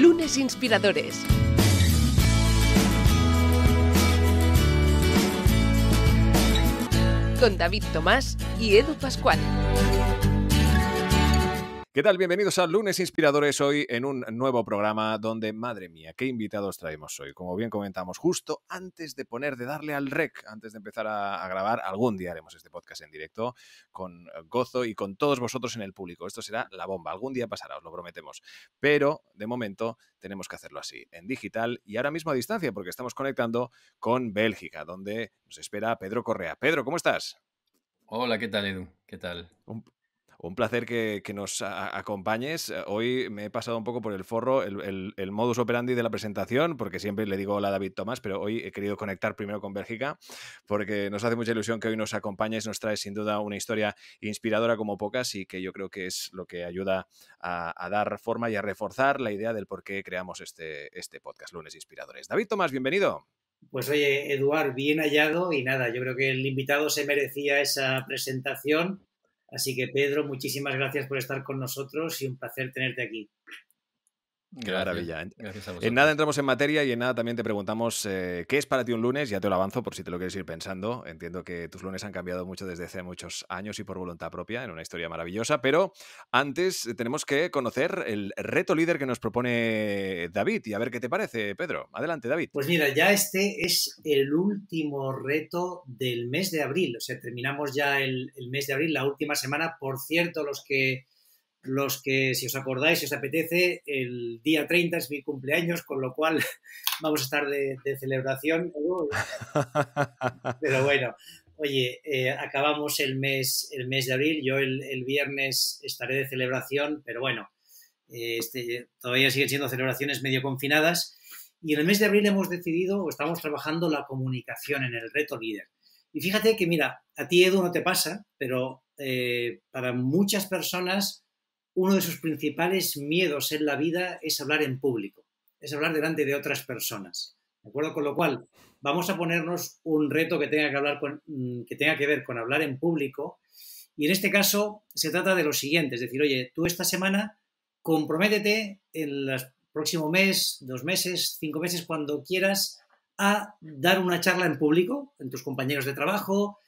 Lunes Inspiradores. Con David Tomás y Edu Pascual. ¿Qué tal? Bienvenidos a Lunes Inspiradores, hoy en un nuevo programa donde, madre mía, qué invitados traemos hoy. Como bien comentamos, justo antes de darle al rec, antes de empezar a grabar, algún día haremos este podcast en directo con gozo y con todos vosotros en el público. Esto será la bomba, algún día pasará, os lo prometemos. Pero, de momento, tenemos que hacerlo así, en digital y ahora mismo a distancia, porque estamos conectando con Bélgica, donde nos espera Pedro Correa. Pedro, ¿cómo estás? Hola, ¿qué tal, Edu? ¿Qué tal? Un placer que nos acompañes. Hoy me he pasado un poco por el forro, el modus operandi de la presentación, porque siempre le digo hola David Tomás, pero hoy he querido conectar primero con Bélgica, porque nos hace mucha ilusión que hoy nos acompañes, nos traes sin duda una historia inspiradora como pocas y que yo creo que es lo que ayuda a dar forma y a reforzar la idea del por qué creamos este podcast, Lunes Inspiradores. David Tomás, bienvenido. Pues oye, Eduard, bien hallado y nada, yo creo que el invitado se merecía esa presentación. Así que, Pedro, muchísimas gracias por estar con nosotros y un placer tenerte aquí. Gracias. Maravilla. Gracias a vosotros. En nada entramos en materia y en nada también te preguntamos qué es para ti un lunes. Ya te lo avanzo por si te lo quieres ir pensando. Entiendo que tus lunes han cambiado mucho desde hace muchos años y por voluntad propia en una historia maravillosa. Pero antes tenemos que conocer el reto líder que nos propone David y a ver qué te parece, Pedro. Adelante, David. Pues mira, ya este es el último reto del mes de abril. O sea, terminamos ya el mes de abril, la última semana. Por cierto, los que, si os acordáis, si os apetece, el día 30 es mi cumpleaños, con lo cual vamos a estar de celebración. Pero bueno, oye, acabamos el mes de abril. Yo el viernes estaré de celebración, pero bueno, todavía siguen siendo celebraciones medio confinadas. Y en el mes de abril hemos decidido, o estamos trabajando la comunicación en el reto líder. Y fíjate que, mira, a ti, Edu, no te pasa, pero para muchas personas uno de sus principales miedos en la vida es hablar en público, es hablar delante de otras personas, ¿de acuerdo? Con lo cual, vamos a ponernos un reto que tenga que ver con hablar en público y en este caso se trata de lo siguiente, es decir, oye, tú esta semana comprométete en el próximo mes, 2 meses, 5 meses, cuando quieras, a dar una charla en público, en tus compañeros de trabajo,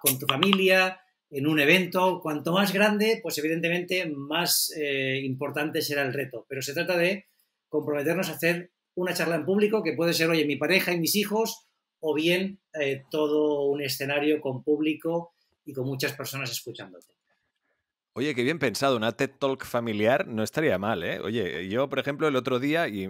con tu familia, en un evento. Cuanto más grande, pues evidentemente más importante será el reto. Pero se trata de comprometernos a hacer una charla en público que puede ser, oye, mi pareja y mis hijos, o bien todo un escenario con público y con muchas personas escuchándote. Oye, qué bien pensado, una TED Talk familiar no estaría mal, ¿eh? Oye, yo, por ejemplo, el otro día, y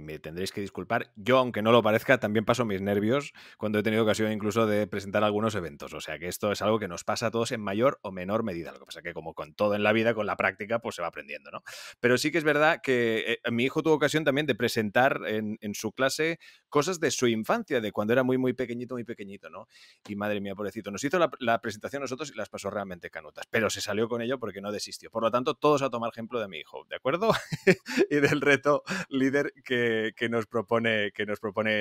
me tendréis que disculpar, yo, aunque no lo parezca, también paso mis nervios cuando he tenido ocasión incluso de presentar algunos eventos. O sea, que esto es algo que nos pasa a todos en mayor o menor medida. Lo que pasa es que, como con todo en la vida, con la práctica, pues se va aprendiendo, ¿no? Pero sí que es verdad que mi hijo tuvo ocasión también de presentar en su clase cosas de su infancia, de cuando era muy, muy pequeñito, ¿no? Y, madre mía, pobrecito, nos hizo la presentación a nosotros y las pasó realmente canutas. Pero se salió con ello porque no desistió. Por lo tanto, todos a tomar ejemplo de mi hijo, ¿de acuerdo? Y del reto líder que nos propone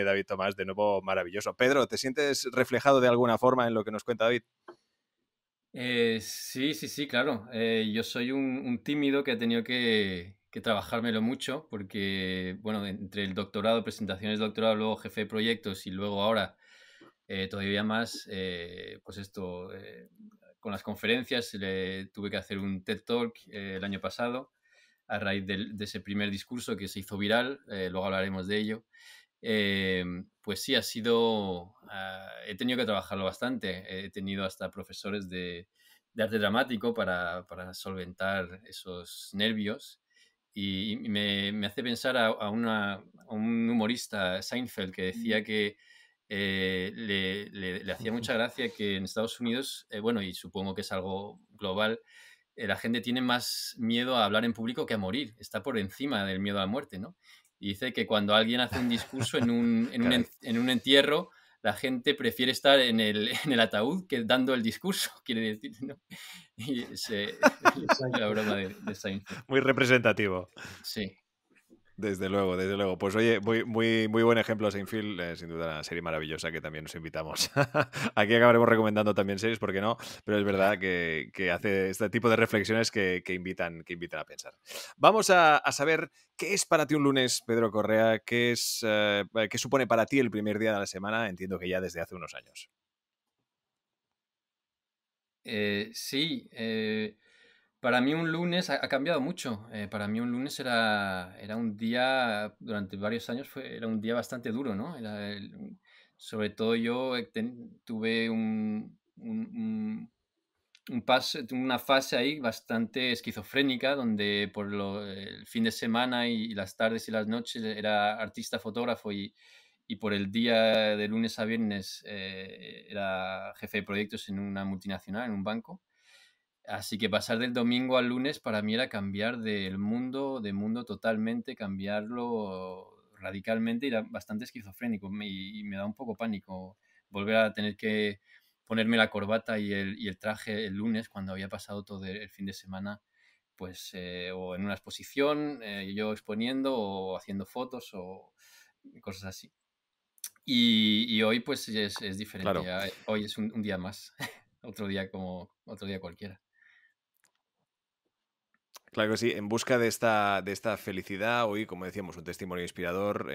David Tomás, de nuevo maravilloso. Pedro, ¿te sientes reflejado de alguna forma en lo que nos cuenta David? Sí, claro. Yo soy un tímido que ha tenido que trabajármelo mucho porque, bueno, entre el doctorado, presentaciones de doctorado, luego jefe de proyectos y luego ahora todavía más, pues esto... Con las conferencias tuve que hacer un TED Talk el año pasado a raíz de ese primer discurso que se hizo viral, luego hablaremos de ello. Pues sí, he tenido que trabajarlo bastante, he tenido hasta profesores de arte dramático para solventar esos nervios y me hace pensar a un humorista, Seinfeld, que decía que le hacía mucha gracia que en Estados Unidos, bueno, y supongo que es algo global, la gente tiene más miedo a hablar en público que a morir, está por encima del miedo a la muerte, ¿no? Y dice que cuando alguien hace un discurso en un entierro, la gente prefiere estar en el ataúd que dando el discurso, quiere decir, ¿no? Y es la broma de Seinfeld. Muy representativo. Sí. Desde luego, desde luego. Pues oye, muy buen ejemplo Seinfeld, sin duda una serie maravillosa que también nos invitamos. Aquí acabaremos recomendando también series, ¿por qué no? Pero es verdad que hace este tipo de reflexiones que invitan a pensar. Vamos a saber qué es para ti un lunes, Pedro Correa, qué supone para ti el primer día de la semana, entiendo que ya desde hace unos años. Para mí un lunes ha cambiado mucho. Para mí un lunes era un día, durante varios años, era un día bastante duro, ¿no? Sobre todo yo tuve una fase ahí bastante esquizofrénica, donde por el fin de semana y las tardes y las noches era artista, fotógrafo y por el día de lunes a viernes era jefe de proyectos en una multinacional, en un banco. Así que pasar del domingo al lunes para mí era cambiar de mundo totalmente, cambiarlo radicalmente, era bastante esquizofrénico y me da un poco pánico volver a tener que ponerme la corbata y el traje el lunes cuando había pasado todo el fin de semana, pues o en una exposición, yo exponiendo o haciendo fotos o cosas así. Y hoy pues es diferente, claro. Ya, hoy es un día más, otro día como otro día cualquiera. Claro que sí, en busca de esta felicidad, hoy, como decíamos, un testimonio inspirador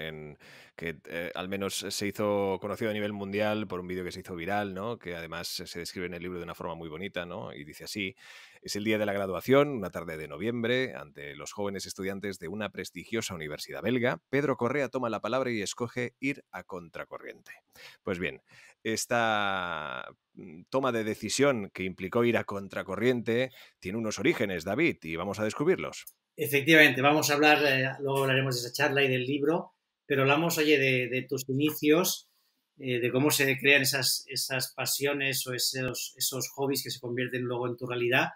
que al menos se hizo conocido a nivel mundial por un vídeo que se hizo viral, ¿no? Que además se describe en el libro de una forma muy bonita, ¿no? Y dice así: es el día de la graduación, una tarde de noviembre, ante los jóvenes estudiantes de una prestigiosa universidad belga, Pedro Correa toma la palabra y escoge ir a contracorriente. Pues bien, esta toma de decisión que implicó ir a contracorriente tiene unos orígenes, David, y vamos a descubrirlos. Efectivamente, vamos a hablar, luego hablaremos de esa charla y del libro, pero hablamos, oye, de tus inicios, de cómo se crean esas pasiones o esos hobbies que se convierten luego en tu realidad.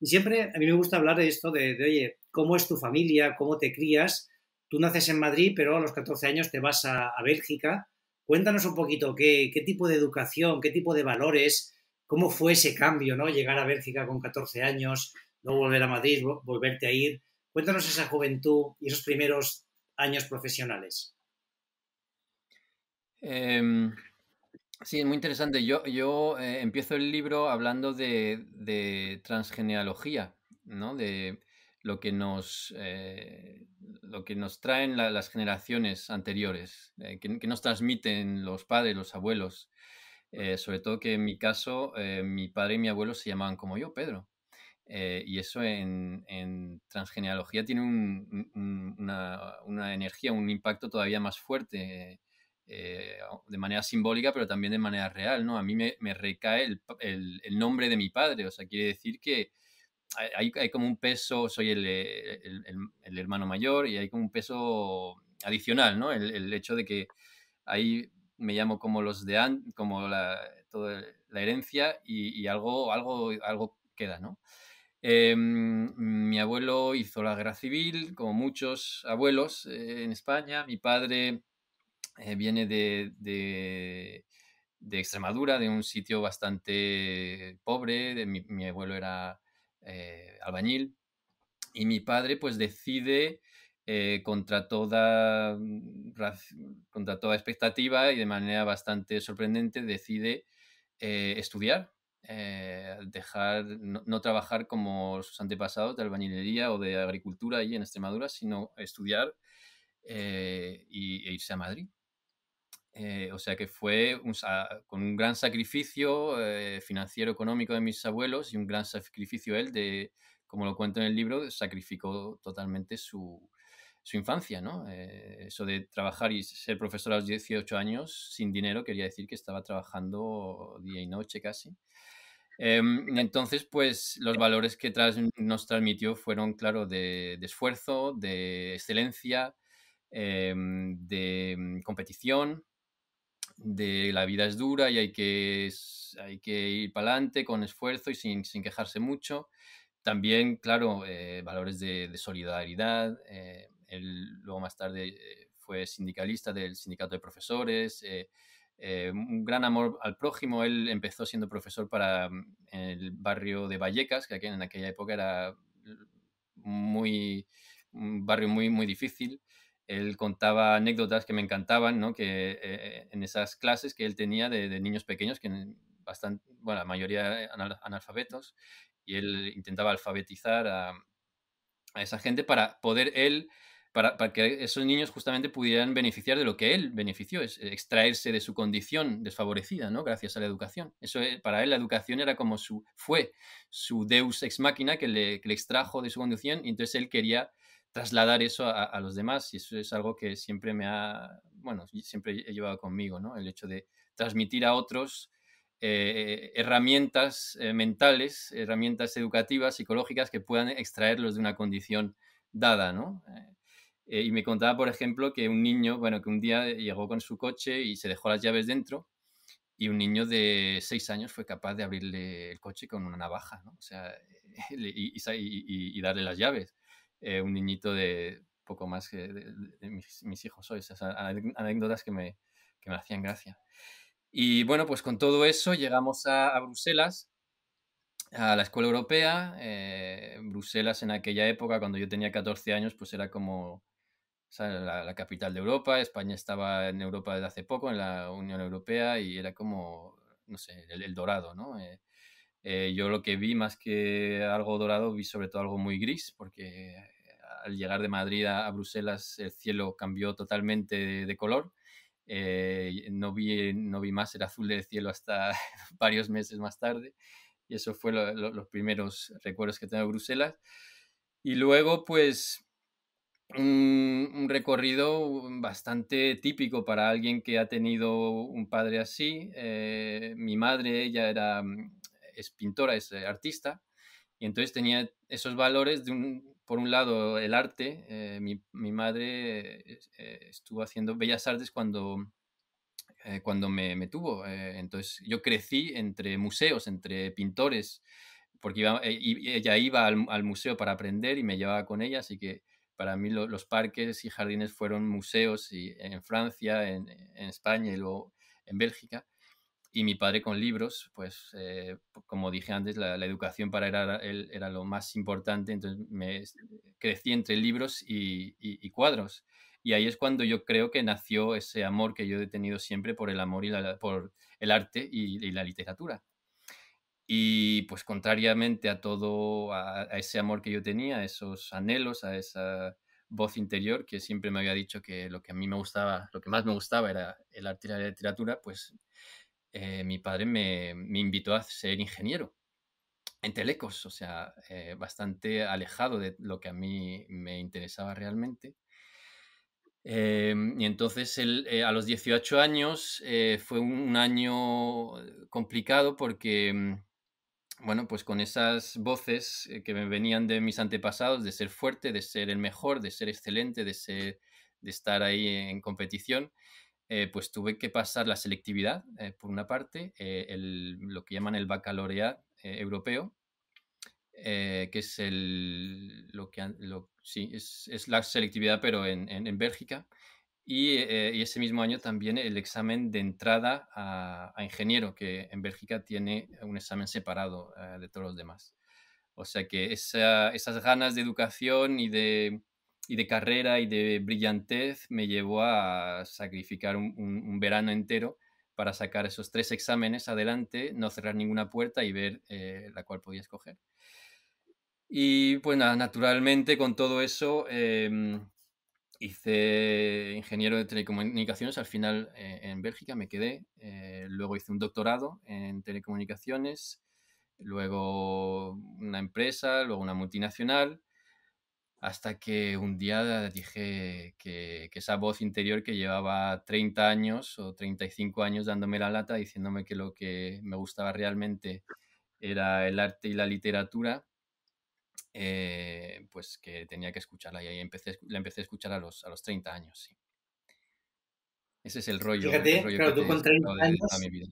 Y siempre a mí me gusta hablar de esto, oye, cómo es tu familia, cómo te crías. Tú naces en Madrid, pero a los 14 años te vas a Bélgica. Cuéntanos un poquito qué tipo de educación, qué tipo de valores, cómo fue ese cambio, ¿no? Llegar a Bélgica con 14 años, no volver a Madrid, volverte a ir. Cuéntanos esa juventud y esos primeros años profesionales. Sí, es muy interesante. Yo empiezo el libro hablando de transgenealogía, ¿no? De lo que nos traen las generaciones anteriores, que nos transmiten los padres, los abuelos. Sobre todo que en mi caso, mi padre y mi abuelo se llamaban como yo, Pedro. Y eso en transgenealogía tiene una energía, un impacto todavía más fuerte, de manera simbólica, pero también de manera real, ¿no? A mí me recae el nombre de mi padre, o sea, quiere decir que hay como un peso, soy el hermano mayor y hay como un peso adicional, ¿no? El hecho de que ahí me llamo como los de antes, como toda la herencia y algo queda, ¿no? Mi abuelo hizo la guerra civil, como muchos abuelos en España. Mi padre viene de Extremadura, de un sitio bastante pobre. Mi abuelo era albañil, y mi padre pues decide contra toda expectativa y de manera bastante sorprendente decide estudiar, dejar, no trabajar como sus antepasados de albañilería o de agricultura allí en Extremadura, sino estudiar e irse a Madrid. O sea que fue con un gran sacrificio financiero, económico de mis abuelos y un gran sacrificio él, como lo cuento en el libro, sacrificó totalmente su infancia, ¿no? Eso de trabajar y ser profesor a los 18 años sin dinero quería decir que estaba trabajando día y noche casi. Entonces, pues los valores que nos transmitió fueron, claro, de esfuerzo, de excelencia, de competición, de la vida es dura y hay que ir para adelante con esfuerzo y sin quejarse mucho. También, claro, valores de solidaridad. Él luego más tarde fue sindicalista del sindicato de profesores, un gran amor al prójimo. Él empezó siendo profesor para el barrio de Vallecas, que en aquella época era muy un barrio muy, muy difícil. Él contaba anécdotas que me encantaban, ¿no? Que en esas clases que él tenía de niños pequeños, que bastante, bueno, la mayoría analfabetos, y él intentaba alfabetizar a esa gente para poder él, para que esos niños justamente pudieran beneficiar de lo que él benefició, es extraerse de su condición desfavorecida, ¿no? Gracias a la educación. Eso, para él la educación era como fue su deus ex machina que le extrajo de su condición, y entonces él quería trasladar eso a los demás, y eso es algo que siempre siempre he llevado conmigo, ¿no? El hecho de transmitir a otros herramientas mentales, herramientas educativas, psicológicas, que puedan extraerlos de una condición dada, ¿no? Y me contaba, por ejemplo, que un niño, que un día llegó con su coche y se dejó las llaves dentro, y un niño de 6 años fue capaz de abrirle el coche con una navaja, ¿no? O sea, y darle las llaves. Un niñito de poco más que de mis hijos hoy. Esas anécdotas que me hacían gracia. Y bueno, pues con todo eso llegamos a Bruselas, a la Escuela Europea. Bruselas en aquella época, cuando yo tenía 14 años, pues era como, ¿sabes?, la capital de Europa. España estaba en Europa desde hace poco, en la Unión Europea, y era como, no sé, el dorado, ¿no? Yo lo que vi, más que algo dorado, vi sobre todo algo muy gris, porque al llegar de Madrid a Bruselas el cielo cambió totalmente de color. No vi más el azul del cielo hasta varios meses más tarde, y eso fue los primeros recuerdos que tengo de Bruselas. Y luego, pues, un recorrido bastante típico para alguien que ha tenido un padre así. Mi madre, ella es pintora, es artista, y entonces tenía esos valores de por un lado el arte. Mi madre estuvo haciendo bellas artes cuando me tuvo, entonces yo crecí entre museos, entre pintores, porque ella iba al museo para aprender y me llevaba con ella, así que para mí los parques y jardines fueron museos, y en Francia, en España y luego en Bélgica. Y mi padre con libros, pues como dije antes, la educación para él era lo más importante, entonces me crecí entre libros y cuadros. Y ahí es cuando yo creo que nació ese amor que yo he tenido siempre por el amor y por el arte y la literatura. Y pues contrariamente a todo, a ese amor que yo tenía, a esos anhelos, a esa voz interior que siempre me había dicho que lo que a mí me gustaba, lo que más me gustaba era el arte y la literatura, pues mi padre me invitó a ser ingeniero en Telecos, o sea, bastante alejado de lo que a mí me interesaba realmente. Y entonces a los 18 años fue un año complicado porque, bueno, pues con esas voces que me venían de mis antepasados, de ser fuerte, de ser el mejor, de ser excelente, de estar ahí en competición, pues tuve que pasar la selectividad, por una parte, lo que llaman el baccalaureado europeo, que es es la selectividad, pero en Bélgica, y ese mismo año también el examen de entrada a ingeniero, que en Bélgica tiene un examen separado de todos los demás. O sea que esas ganas de educación y de carrera y de brillantez me llevó a sacrificar un verano entero para sacar esos 3 exámenes adelante, no cerrar ninguna puerta y ver la cual podía escoger. Y pues nada, naturalmente con todo eso hice ingeniero de telecomunicaciones. Al final en Bélgica me quedé, luego hice un doctorado en telecomunicaciones, luego una empresa, luego una multinacional, hasta que un día dije que esa voz interior que llevaba 30 años o 35 años dándome la lata, diciéndome que lo que me gustaba realmente era el arte y la literatura, pues que tenía que escucharla, y ahí la empecé a escuchar a los 30 años. Sí. Ese es el rollo. Fíjate, el rollo, claro, que tú con 30 años... toda mi vida.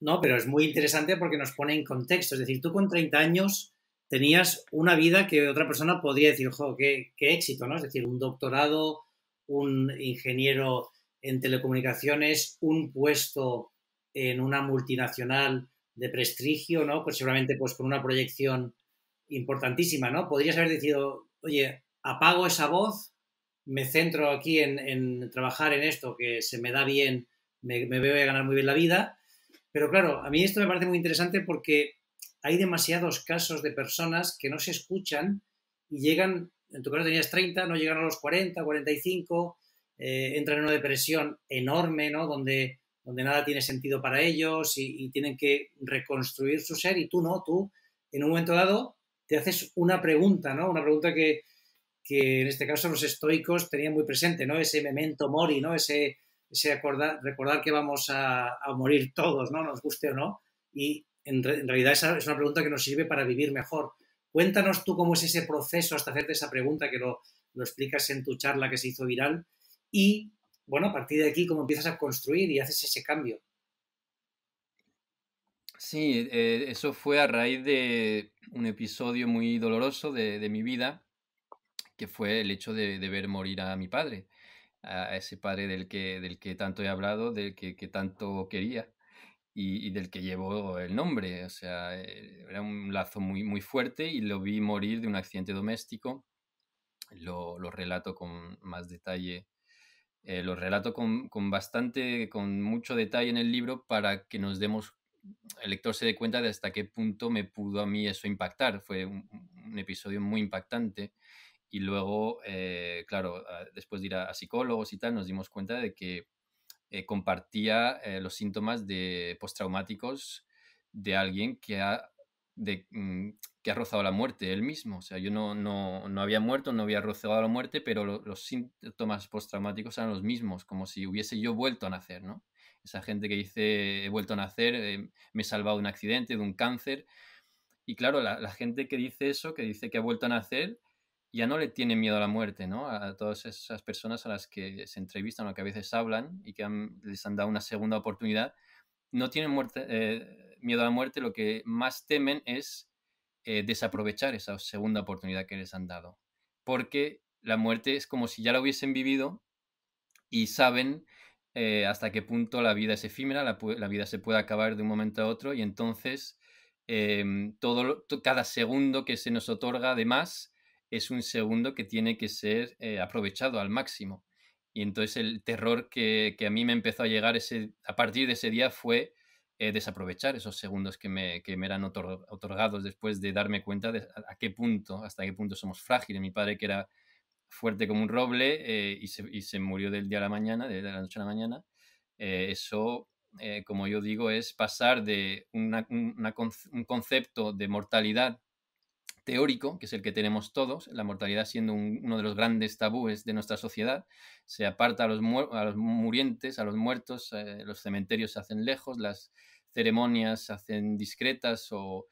No, pero es muy interesante porque nos pone en contexto. Es decir, tú con 30 años... tenías una vida que otra persona podría decir, ojo, qué éxito, ¿no? Es decir, un doctorado, un ingeniero en telecomunicaciones, un puesto en una multinacional de prestigio, ¿no? Pues seguramente, pues, con una proyección importantísima, ¿no? Podrías haber decidido, oye, apago esa voz, me centro aquí en trabajar en esto que se me da bien, me veo a ganar muy bien la vida. Pero claro, a mí esto me parece muy interesante porque hay demasiados casos de personas que no se escuchan y llegan, en tu caso tenías 30, no llegan a los 40, 45, entran en una depresión enorme, ¿no? Donde nada tiene sentido para ellos y tienen que reconstruir su ser y tú no, tú en un momento dado te haces una pregunta, ¿no? Una pregunta que en este caso los estoicos tenían muy presente, ¿no? Ese memento mori, ¿no? Ese recordar que vamos a morir todos, ¿no? Nos guste o no. Y en realidad esa es una pregunta que nos sirve para vivir mejor. Cuéntanos tú cómo es ese proceso hasta hacerte esa pregunta que lo explicas en tu charla que se hizo viral y, bueno, a partir de aquí, cómo empiezas a construir y haces ese cambio. Sí, eso fue a raíz de un episodio muy doloroso de mi vida, que fue el hecho de ver morir a mi padre, a ese padre del que tanto he hablado, del que tanto quería y del que llevó el nombre. O sea, era un lazo muy, muy fuerte y lo vi morir de un accidente doméstico. Lo relato con más detalle, lo relato con mucho detalle en el libro para que nos demos, el lector se dé cuenta de hasta qué punto me pudo a mí eso impactar. Fue un episodio muy impactante. Y luego, claro, después de ir a psicólogos y tal, nos dimos cuenta de que compartía los síntomas de postraumáticos de alguien que ha rozado la muerte él mismo. O sea, yo no había muerto, no había rozado la muerte, pero los síntomas postraumáticos eran los mismos, como si hubiese yo vuelto a nacer, ¿no? Esa gente que dice, he vuelto a nacer, me he salvado de un accidente, de un cáncer. Y claro, la gente que dice eso, que dice que ha vuelto a nacer, ya no le tiene miedo a la muerte, ¿no? A todas esas personas a las que se entrevistan o que a veces hablan y que les han dado una segunda oportunidad, no tienen miedo a la muerte, lo que más temen es desaprovechar esa segunda oportunidad que les han dado. Porque la muerte es como si ya la hubiesen vivido y saben hasta qué punto la vida es efímera, la vida se puede acabar de un momento a otro y entonces cada segundo que se nos otorga de más es un segundo que tiene que ser aprovechado al máximo. Y entonces el terror que a mí me empezó a llegar a partir de ese día fue desaprovechar esos segundos que me eran otorgados después de darme cuenta de hasta qué punto somos frágiles. Mi padre, que era fuerte como un roble y se murió del día a la mañana, de la noche a la mañana. Eso, como yo digo, es pasar de un concepto de mortalidad teórico, que es el que tenemos todos, la mortalidad siendo uno de los grandes tabúes de nuestra sociedad. Se aparta a los murientes, a los muertos, los cementerios se hacen lejos, las ceremonias se hacen discretas o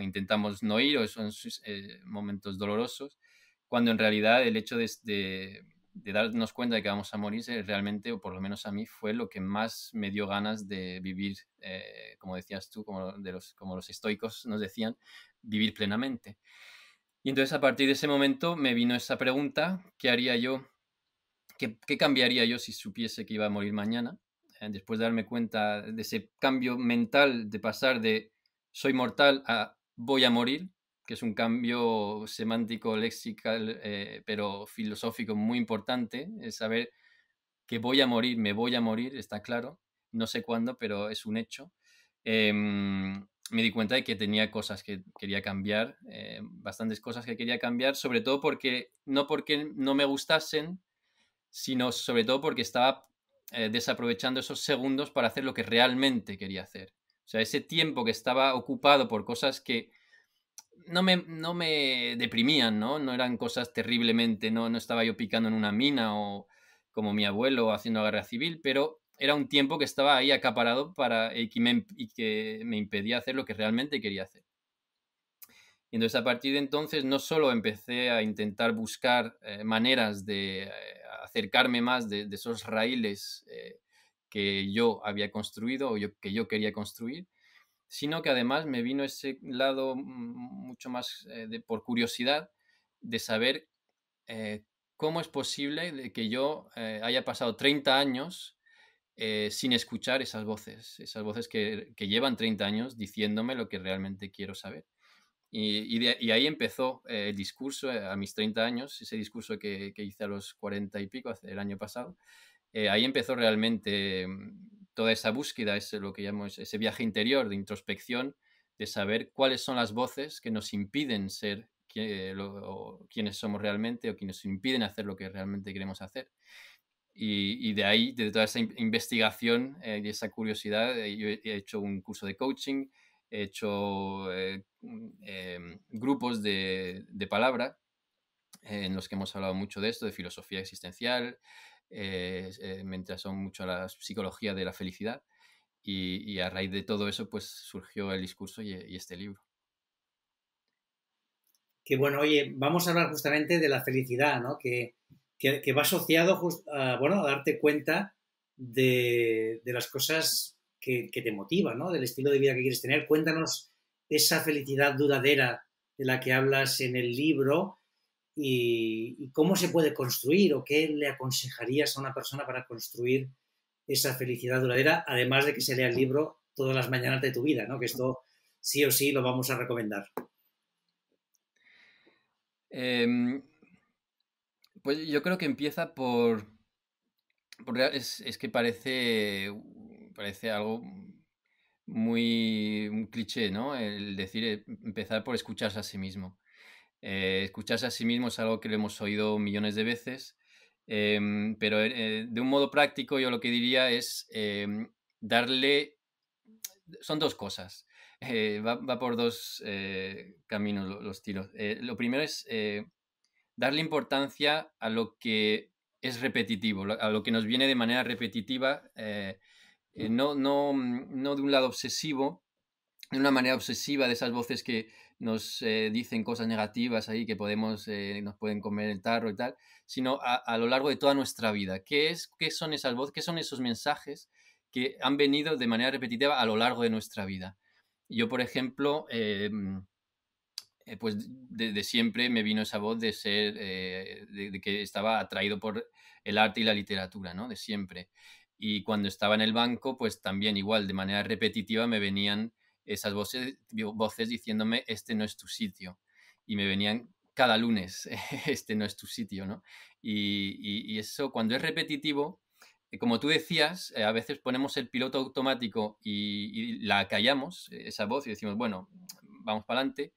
intentamos no ir, o son momentos dolorosos, cuando en realidad el hecho de darnos cuenta de que vamos a morir realmente, o por lo menos a mí, fue lo que más me dio ganas de vivir, como decías tú, como los estoicos nos decían, vivir plenamente. Y entonces a partir de ese momento me vino esa pregunta, ¿qué haría yo? ¿Qué cambiaría yo si supiese que iba a morir mañana? Después de darme cuenta de ese cambio mental de pasar de soy mortal a voy a morir, que es un cambio semántico, lexical, pero filosófico muy importante, es saber que voy a morir, me voy a morir, está claro, no sé cuándo, pero es un hecho. Me di cuenta de que tenía cosas que quería cambiar, bastantes cosas que quería cambiar, sobre todo porque no me gustasen, sino sobre todo porque estaba desaprovechando esos segundos para hacer lo que realmente quería hacer. O sea, ese tiempo que estaba ocupado por cosas que no me deprimían, ¿no? No eran cosas terriblemente, no estaba yo picando en una mina o como mi abuelo haciendo la guerra civil, pero era un tiempo que estaba ahí acaparado y que me impedía hacer lo que realmente quería hacer. Y entonces a partir de entonces no solo empecé a intentar buscar maneras de acercarme más de esos raíles que yo había construido o que yo quería construir, sino que además me vino ese lado mucho más por curiosidad de saber cómo es posible de que yo haya pasado 30 años sin escuchar esas voces que llevan 30 años diciéndome lo que realmente quiero saber. Y ahí empezó el discurso a mis 30 años, ese discurso que hice a los 40 y pico el año pasado. Ahí empezó realmente toda esa búsqueda, lo que llamo ese viaje interior de introspección, de saber cuáles son las voces que nos impiden ser quienes somos realmente o que nos impiden hacer lo que realmente queremos hacer. Y de ahí, de toda esa investigación y esa curiosidad, yo he hecho un curso de coaching, he hecho grupos de palabra en los que hemos hablado mucho de esto, de filosofía existencial, me interesó mucho la psicología de la felicidad y a raíz de todo eso pues surgió el discurso y este libro. Que bueno, oye, vamos a hablar justamente de la felicidad, ¿no? Que va asociado a darte cuenta de las cosas que te motivan, ¿no? Del estilo de vida que quieres tener. Cuéntanos esa felicidad duradera de la que hablas en el libro y cómo se puede construir o qué le aconsejarías a una persona para construir esa felicidad duradera, además de que se lea el libro todas las mañanas de tu vida, ¿no? Que esto sí o sí lo vamos a recomendar. Pues yo creo que empieza por es que parece algo muy un cliché, ¿no? El decir, empezar por escucharse a sí mismo. Escucharse a sí mismo es algo que lo hemos oído millones de veces, pero de un modo práctico yo lo que diría es darle... Son dos cosas. Va por dos caminos los tiros. Lo primero es... darle importancia a lo que es repetitivo, a lo que nos viene de manera repetitiva, no de un lado obsesivo, de una manera obsesiva de esas voces que nos dicen cosas negativas ahí, que nos pueden comer el tarro y tal, sino a lo largo de toda nuestra vida. ¿Qué son esas voces? ¿Qué son esos mensajes que han venido de manera repetitiva a lo largo de nuestra vida? Yo, por ejemplo... pues desde siempre me vino esa voz de ser, de que estaba atraído por el arte y la literatura, ¿no? De siempre. Y cuando estaba en el banco, pues también igual, de manera repetitiva me venían esas voces diciéndome, este no es tu sitio. Y me venían cada lunes, este no es tu sitio, ¿no? Y eso, cuando es repetitivo, como tú decías, a veces ponemos el piloto automático y la callamos, esa voz, y decimos, bueno, vamos para adelante.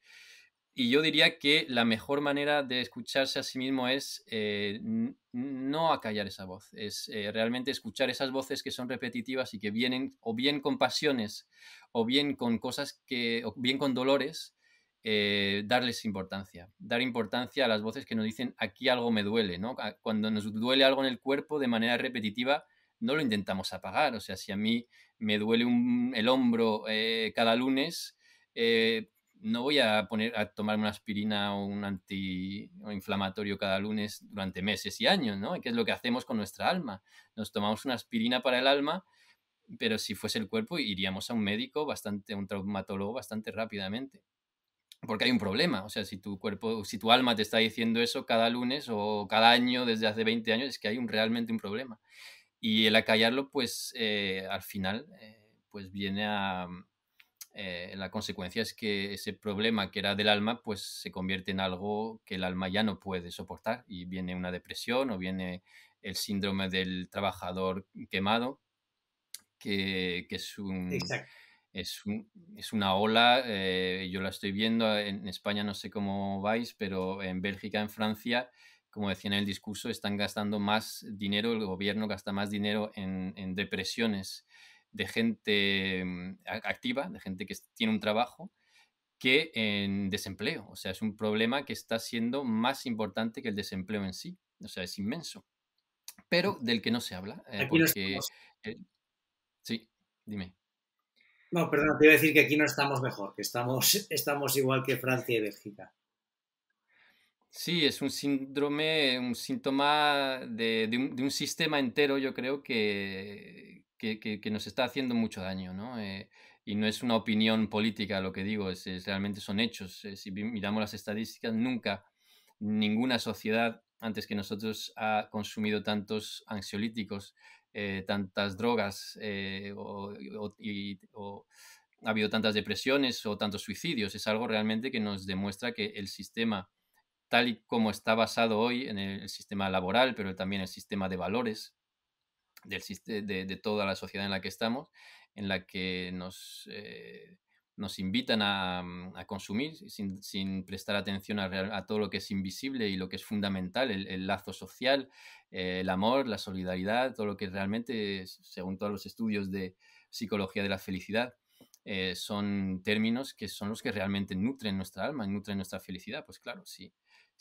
Y yo diría que la mejor manera de escucharse a sí mismo es no acallar esa voz, es realmente escuchar esas voces que son repetitivas y que vienen o bien con pasiones o bien con cosas o bien con dolores, darles importancia, dar importancia a las voces que nos dicen aquí algo me duele, ¿no? Cuando nos duele algo en el cuerpo de manera repetitiva no lo intentamos apagar, o sea, si a mí me duele el hombro cada lunes, no voy a tomarme una aspirina o un antiinflamatorio cada lunes durante meses y años, ¿no? Que es lo que hacemos con nuestra alma. Nos tomamos una aspirina para el alma, pero si fuese el cuerpo iríamos a un médico, a un traumatólogo bastante rápidamente. Porque hay un problema. O sea, si tu cuerpo, si tu alma te está diciendo eso cada lunes o cada año desde hace 20 años, es que hay realmente un problema. Y el acallarlo, pues al final, pues viene a... la consecuencia es que ese problema que era del alma pues se convierte en algo que el alma ya no puede soportar y viene una depresión o viene el síndrome del trabajador quemado que es una ola, yo la estoy viendo en España, no sé cómo vais, pero en Bélgica, en Francia, como decía en el discurso, están gastando más dinero, el gobierno gasta más dinero en depresiones de gente activa, de gente que tiene un trabajo, que en desempleo. O sea, es un problema que está siendo más importante que el desempleo en sí. O sea, es inmenso. Pero del que no se habla. Aquí porque... no sí, dime. No, perdón, te iba a decir que aquí no estamos mejor, que estamos igual que Francia y Bélgica. Sí, es un síndrome, un síntoma de un sistema entero, yo creo, que nos está haciendo mucho daño, ¿no? Y no es una opinión política lo que digo, realmente son hechos. Si miramos las estadísticas, nunca ninguna sociedad antes que nosotros ha consumido tantos ansiolíticos, tantas drogas ha habido tantas depresiones o tantos suicidios. Es algo realmente que nos demuestra que el sistema, tal y como está basado hoy en el sistema laboral, pero también el sistema de valores de toda la sociedad en la que estamos, en la que nos invitan a consumir sin prestar atención a todo lo que es invisible y lo que es fundamental, el lazo social, el amor, la solidaridad, todo lo que realmente, según todos los estudios de psicología de la felicidad, son términos que son los que realmente nutren nuestra alma, nutren nuestra felicidad. Pues claro, si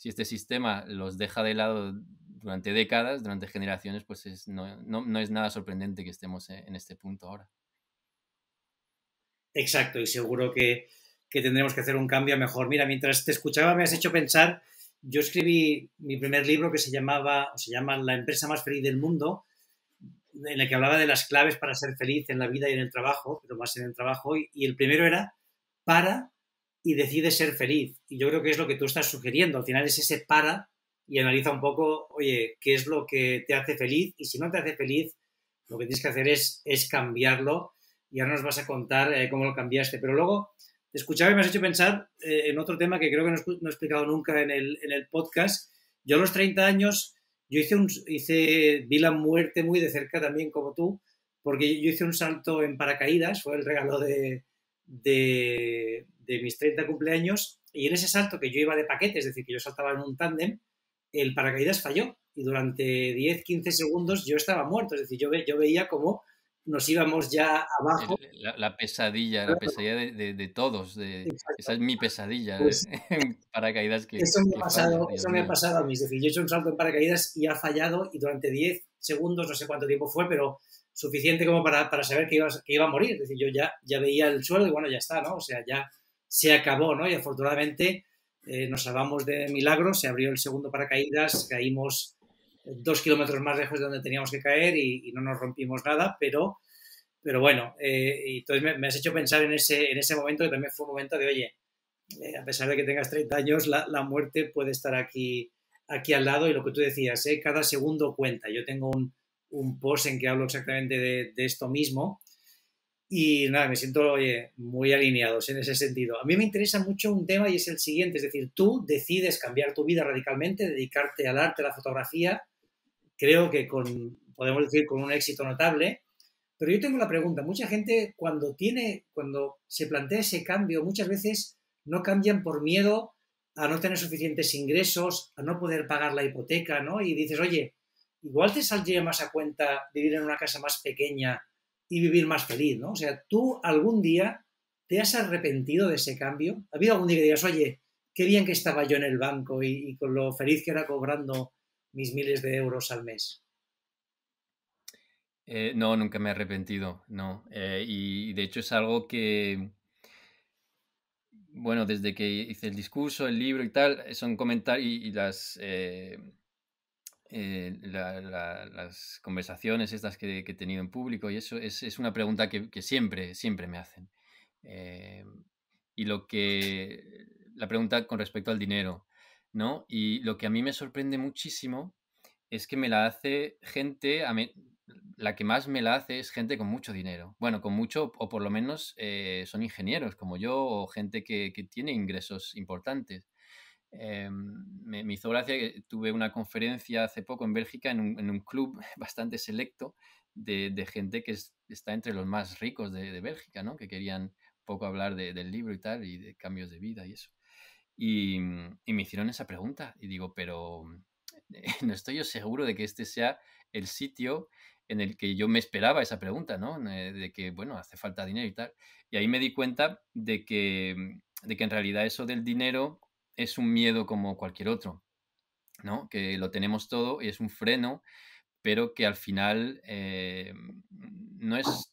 este sistema los deja de lado durante décadas, durante generaciones, pues no es nada sorprendente que estemos en este punto ahora. Exacto, y seguro que tendremos que hacer un cambio mejor. Mira, mientras te escuchaba me has hecho pensar, yo escribí mi primer libro que se llama La empresa más feliz del mundo, en el que hablaba de las claves para ser feliz en la vida y en el trabajo, pero más en el trabajo, y el primero era para y decide ser feliz. Y yo creo que es lo que tú estás sugiriendo. Al final es ese para y analiza un poco, oye, qué es lo que te hace feliz, y si no te hace feliz, lo que tienes que hacer es cambiarlo, y ahora nos vas a contar cómo lo cambiaste. Pero luego, te escuchaba y me has hecho pensar en otro tema que creo que no he explicado nunca en el podcast. Yo a los 30 años... vi la muerte muy de cerca también, como tú, porque yo hice un salto en paracaídas, fue el regalo de mis 30 cumpleaños, y en ese salto que yo iba de paquete, es decir, que yo saltaba en un tándem, el paracaídas falló, y durante 10, 15 segundos yo estaba muerto, es decir, yo veía como nos íbamos ya abajo. La pesadilla, claro. La pesadilla de todos, esa es mi pesadilla, pues, paracaídas que... Eso me ha pasado a mí, es decir, yo he hecho un salto en paracaídas y ha fallado, y durante 10 segundos, no sé cuánto tiempo fue, pero suficiente como para saber que iba a morir, es decir, yo ya veía el suelo y bueno, ya está, ¿no? O sea, ya se acabó, ¿no? Y afortunadamente nos salvamos de milagro, se abrió el segundo paracaídas, caímos 2 kilómetros más lejos de donde teníamos que caer y no nos rompimos nada, pero bueno, y entonces me has hecho pensar en ese momento, que también fue un momento de, oye, a pesar de que tengas 30 años, la muerte puede estar aquí al lado, y lo que tú decías, cada segundo cuenta. Yo tengo un post en que hablo exactamente de esto mismo, y nada, me siento, oye, muy alineados en ese sentido. A mí me interesa mucho un tema y es el siguiente, es decir, tú decides cambiar tu vida radicalmente, dedicarte al arte, a la fotografía, creo que podemos decir con un éxito notable, pero yo tengo la pregunta, mucha gente cuando se plantea ese cambio, muchas veces no cambian por miedo a no tener suficientes ingresos, a no poder pagar la hipoteca, ¿no? Y dices, oye, igual te saldría más a cuenta vivir en una casa más pequeña y vivir más feliz, ¿no? O sea, ¿tú algún día te has arrepentido de ese cambio? ¿Ha habido algún día que digas, oye, qué bien que estaba yo en el banco y con lo feliz que era cobrando mis miles de euros al mes? No, nunca me he arrepentido, no. Y de hecho es algo que, bueno, desde que hice el discurso, el libro y tal, son comentarios y las... las conversaciones estas que he tenido en público, y eso es una pregunta que siempre me hacen. Y la pregunta con respecto al dinero, ¿no? Y lo que a mí me sorprende muchísimo es que me la hace gente, la que más me la hace es gente con mucho dinero. Bueno, con mucho, o por lo menos son ingenieros como yo, o gente que tiene ingresos importantes. Me hizo gracia que tuve una conferencia hace poco en Bélgica en un club bastante selecto de gente que está entre los más ricos de Bélgica, ¿no? Que querían un poco hablar del libro y tal, y de cambios de vida y eso. Y me hicieron esa pregunta y digo, pero no estoy yo seguro de que este sea el sitio en el que yo me esperaba esa pregunta, ¿no? De que, bueno, hace falta dinero y tal. Y ahí me di cuenta de que en realidad eso del dinero es un miedo como cualquier otro, ¿no? Que lo tenemos todo y es un freno, pero que al final no es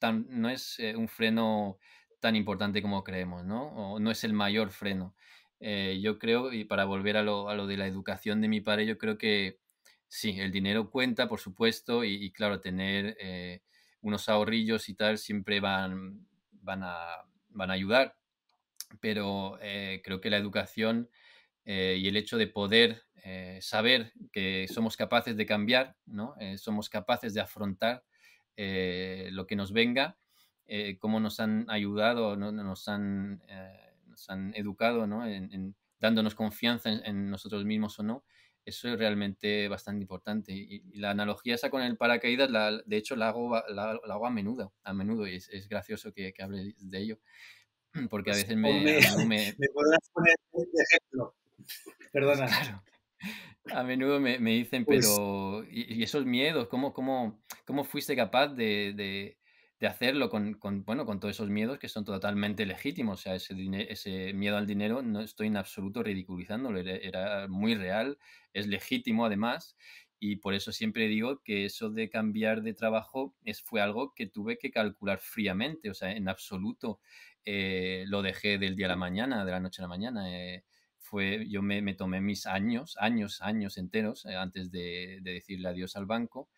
un freno tan importante como creemos, ¿no? O no es el mayor freno. Yo creo, y para volver a lo de la educación de mi padre, yo creo que sí, el dinero cuenta, por supuesto, y claro, tener unos ahorrillos y tal siempre van a ayudar, pero creo que la educación... y el hecho de poder saber que somos capaces de cambiar, ¿no? Somos capaces de afrontar lo que nos venga, cómo nos han ayudado, ¿no? Nos han educado, ¿no? En dándonos confianza en nosotros mismos o no. Eso es realmente bastante importante. Y la analogía esa con el paracaídas, de hecho, la hago a menudo, y es gracioso que hables de ello, porque pues a veces me podrás poner de ejemplo. Perdona. Claro. A menudo me dicen, pues, pero... Y esos miedos, ¿cómo fuiste capaz de hacerlo con todos esos miedos que son totalmente legítimos? O sea, ese miedo al dinero no estoy en absoluto ridiculizándolo, era muy real, es legítimo además, y por eso siempre digo que eso de cambiar de trabajo fue algo que tuve que calcular fríamente. O sea, en absoluto lo dejé del día a la mañana, de la noche a la mañana. Yo me tomé mis años enteros antes de decirle adiós al banco.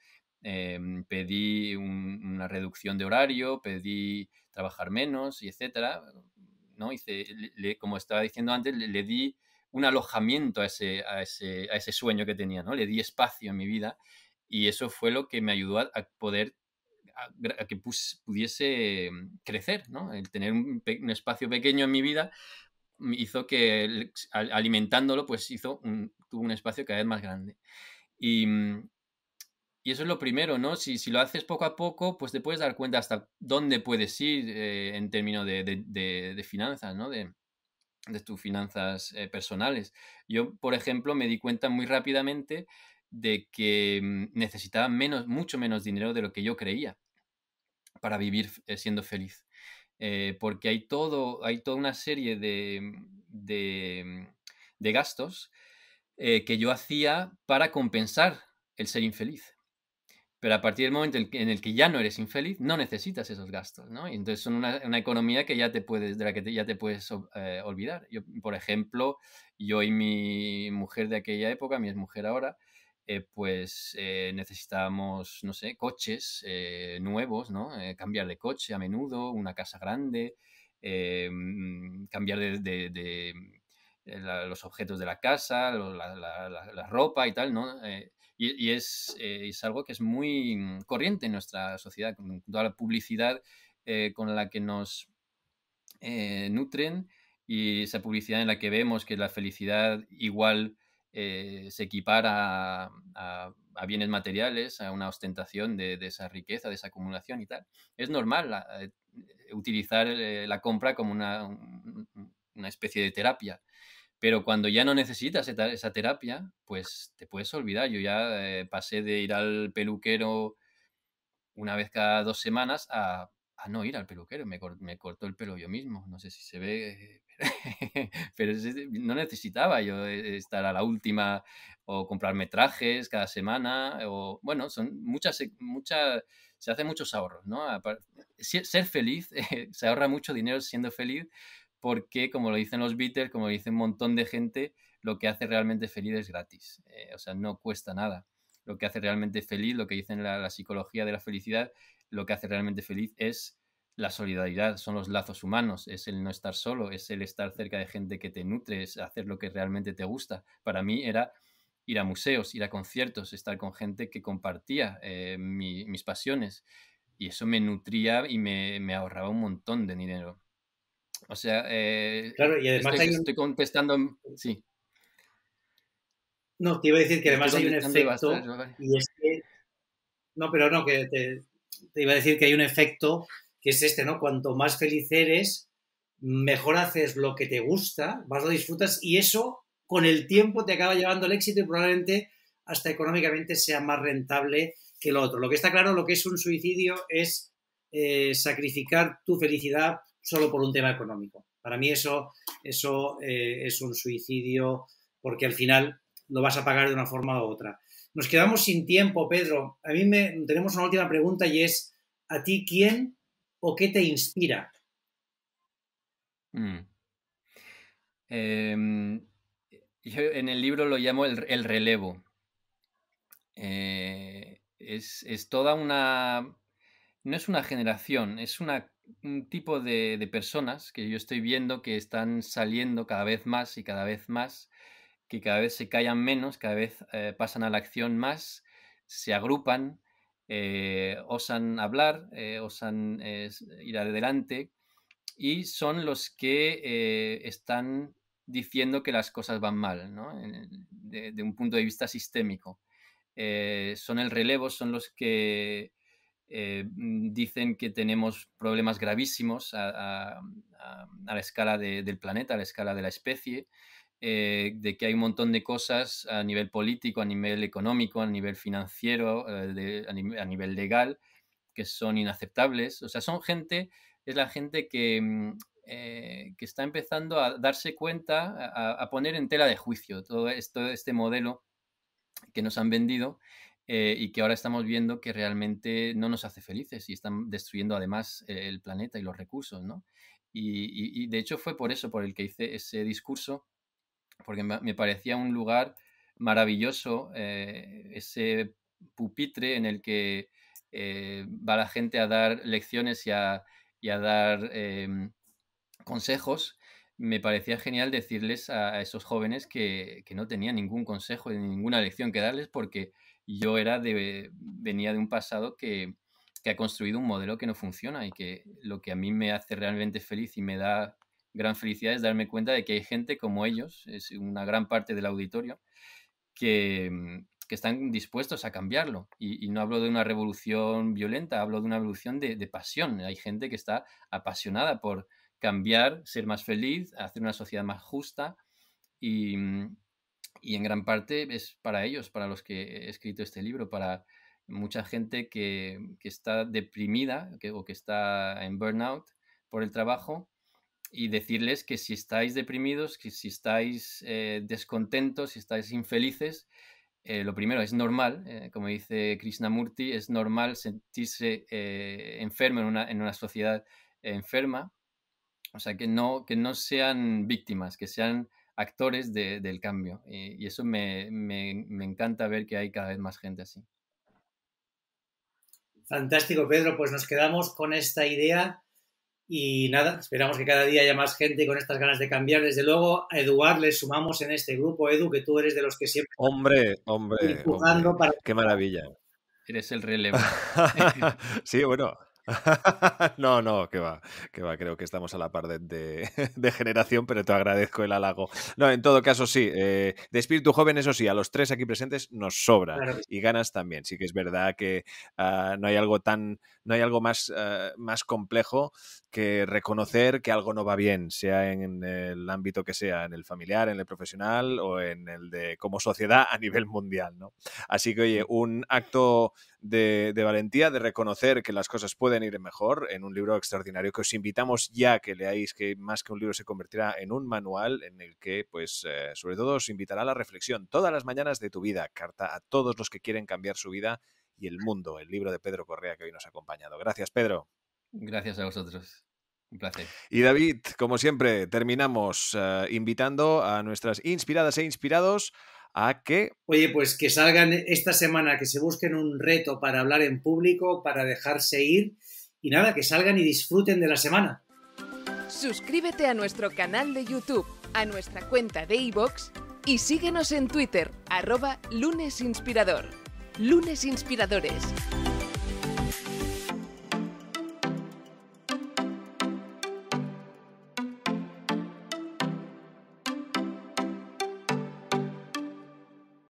Pedí una reducción de horario, pedí trabajar menos, y etcétera, ¿no? Como estaba diciendo antes, le di un alojamiento a ese sueño que tenía, ¿no? Le di espacio en mi vida, y eso fue lo que me ayudó a que pudiese crecer, ¿no? El tener un espacio pequeño en mi vida hizo que, alimentándolo, pues tuvo un espacio cada vez más grande. Y eso es lo primero, ¿no? Si lo haces poco a poco, pues te puedes dar cuenta hasta dónde puedes ir en términos de finanzas, ¿no? De tus finanzas personales. Yo, por ejemplo, me di cuenta muy rápidamente de que necesitaba mucho menos dinero de lo que yo creía para vivir siendo feliz. Porque hay toda una serie de gastos que yo hacía para compensar el ser infeliz. Pero a partir del momento en el que ya no eres infeliz, no necesitas esos gastos, ¿no? Y entonces son una economía que ya te puedes olvidar. Yo, por ejemplo, yo y mi mujer de aquella época, mi exmujer ahora, necesitábamos, no sé, coches nuevos, ¿no? Cambiar de coche a menudo, una casa grande, cambiar los objetos de la casa, la ropa y tal, ¿no? Y es algo que es muy corriente en nuestra sociedad, con toda la publicidad con la que nos nutren, y esa publicidad en la que vemos que la felicidad igual se equipara a bienes materiales, a una ostentación de esa riqueza, de esa acumulación y tal. Es normal utilizar la compra como una especie de terapia. Pero cuando ya no necesitas esa terapia, pues te puedes olvidar. Yo ya pasé de ir al peluquero una vez cada 2 semanas a no ir al peluquero. Me cortó el pelo yo mismo. No sé si se ve, pero no necesitaba yo estar a la última o comprarme trajes cada semana. O bueno, son muchas se hacen muchos ahorros, ¿no? Ser feliz, se ahorra mucho dinero siendo feliz, porque, como lo dicen los Beatles, como lo dice un montón de gente, lo que hace realmente feliz es gratis. O sea, no cuesta nada. Lo que hace realmente feliz, lo que dicen la psicología de la felicidad, lo que hace realmente feliz es la solidaridad, son los lazos humanos, es el no estar solo, es el estar cerca de gente que te nutre, es hacer lo que realmente te gusta. Para mí era ir a museos, ir a conciertos, estar con gente que compartía mis pasiones, y eso me nutría y me ahorraba un montón de dinero. O sea, claro, y además estoy contestando... Sí. No, te iba a decir que además hay un efecto, y es que... No, pero no, que te iba a decir que hay un efecto que es este, ¿no? Cuanto más feliz eres, mejor haces lo que te gusta, más lo disfrutas, y eso con el tiempo te acaba llevando al éxito, y probablemente hasta económicamente sea más rentable que lo otro. Lo que está claro, lo que es un suicidio es sacrificar tu felicidad solo por un tema económico. Para mí eso es un suicidio, porque al final lo vas a pagar de una forma u otra. Nos quedamos sin tiempo, Pedro. Tenemos una última pregunta, y es: ¿a ti quién o qué te inspira? Yo en el libro lo llamo el relevo. Es toda una... No es una generación, es un tipo de personas que yo estoy viendo que están saliendo cada vez más, que cada vez se callan menos, cada vez pasan a la acción más, se agrupan, osan hablar, osan ir adelante, y son los que están diciendo que las cosas van mal, ¿no? De un punto de vista sistémico. Son el relevo, son los que dicen que tenemos problemas gravísimos a la escala del planeta, a la escala de la especie, de que hay un montón de cosas a nivel político, a nivel económico, a nivel financiero, a nivel legal, que son inaceptables. O sea, es la gente que está empezando a darse cuenta, a poner en tela de juicio todo esto, este modelo que nos han vendido, y que ahora estamos viendo que realmente no nos hace felices y están destruyendo además el planeta y los recursos, ¿no? Y de hecho fue por eso por el que hice ese discurso, porque me parecía un lugar maravilloso, ese pupitre en el que va la gente a dar lecciones y a dar consejos. Me parecía genial decirles a esos jóvenes que no tenía ningún consejo ni ninguna lección que darles, porque yo venía de un pasado que ha construido un modelo que no funciona, y que lo que a mí me hace realmente feliz y me da gran felicidad es darme cuenta de que hay gente como ellos, es una gran parte del auditorio, que están dispuestos a cambiarlo. Y no hablo de una revolución violenta, hablo de una revolución de pasión. Hay gente que está apasionada por cambiar, ser más feliz, hacer una sociedad más justa, y en gran parte es para ellos, para los que he escrito este libro, para mucha gente que está deprimida o que está en burnout por el trabajo, y decirles que si estáis deprimidos, que si estáis descontentos, si estáis infelices, lo primero, es normal, como dice Krishnamurti, es normal sentirse enfermo en una sociedad enferma. O sea, que no sean víctimas, que sean actores del cambio. Y eso me encanta ver que hay cada vez más gente así. Fantástico, Pedro. Pues nos quedamos con esta idea y nada, esperamos que cada día haya más gente con estas ganas de cambiar. Desde luego, a Eduard le sumamos en este grupo. Edu, que tú eres de los que siempre... Hombre, empujando, hombre, para... qué maravilla. Eres el relevo. Sí, bueno... No, que va, creo que estamos a la par de generación, pero te agradezco el halago. No, en todo caso sí, de espíritu joven, eso sí, a los tres aquí presentes nos sobra, claro. Y ganas también, sí que es verdad que no hay algo más complejo que reconocer que algo no va bien, sea en el ámbito que sea, en el familiar, en el profesional o en el de como sociedad a nivel mundial, ¿no? Así que, oye, un acto de valentía, de reconocer que las cosas pueden ir mejor, en un libro extraordinario que os invitamos ya que leáis, que más que un libro se convertirá en un manual en el que, pues, sobre todo os invitará a la reflexión todas las mañanas de tu vida. Carta a todos los que quieren cambiar su vida y el mundo, el libro de Pedro Correa, que hoy nos ha acompañado. Gracias, Pedro. Gracias a vosotros. Un placer. Y David, como siempre, terminamos invitando a nuestras inspiradas e inspirados a que... Oye, pues que salgan esta semana, que se busquen un reto para hablar en público, para dejarse ir, y nada, que salgan y disfruten de la semana. Suscríbete a nuestro canal de YouTube, a nuestra cuenta de iVoox, y síguenos en Twitter, @lunesinspirador. Lunes Inspiradores.